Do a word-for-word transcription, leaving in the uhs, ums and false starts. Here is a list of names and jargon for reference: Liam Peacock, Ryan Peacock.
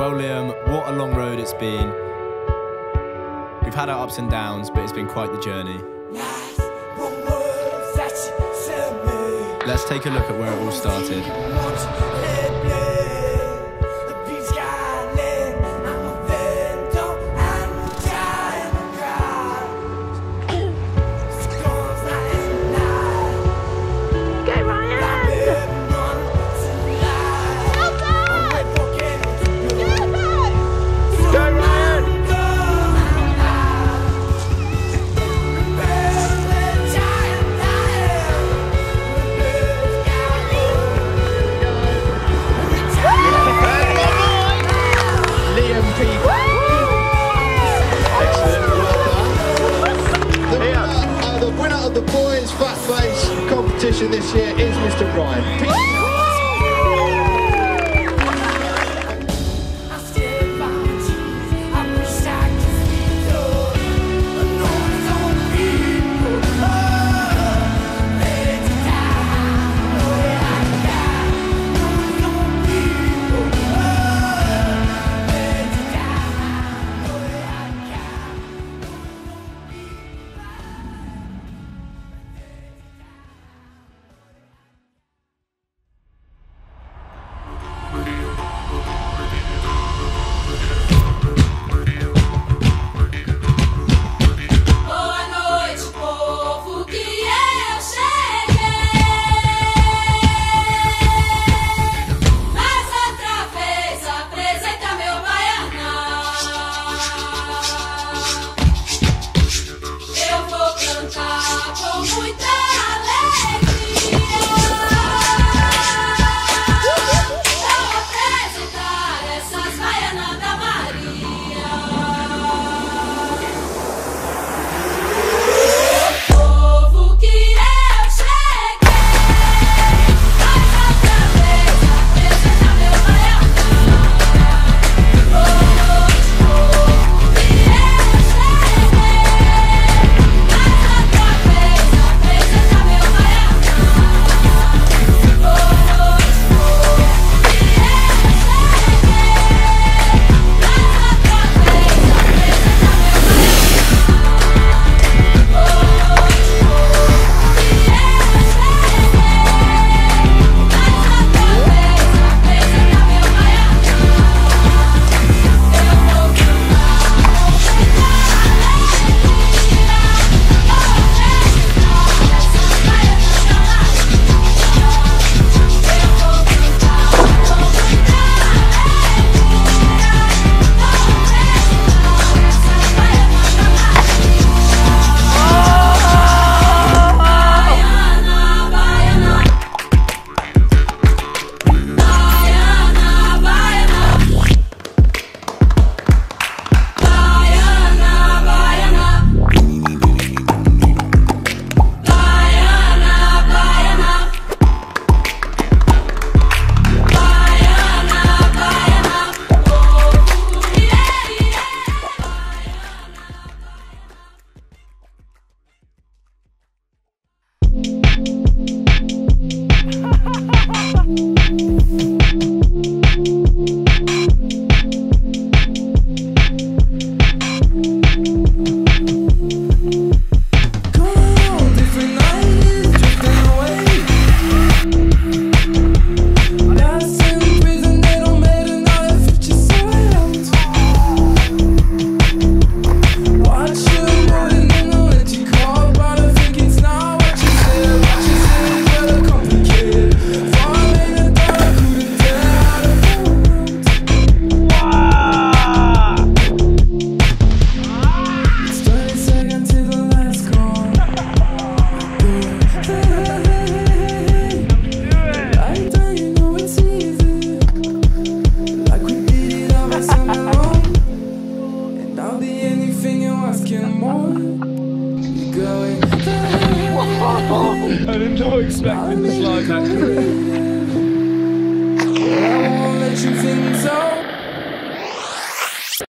Well, Liam, what a long road it's been. We've had our ups and downs, but it's been quite the journey. Let's take a look at where it all started. The boys' fat face competition this year is Mister Ryan I did not expect this live action. I won't let you think so.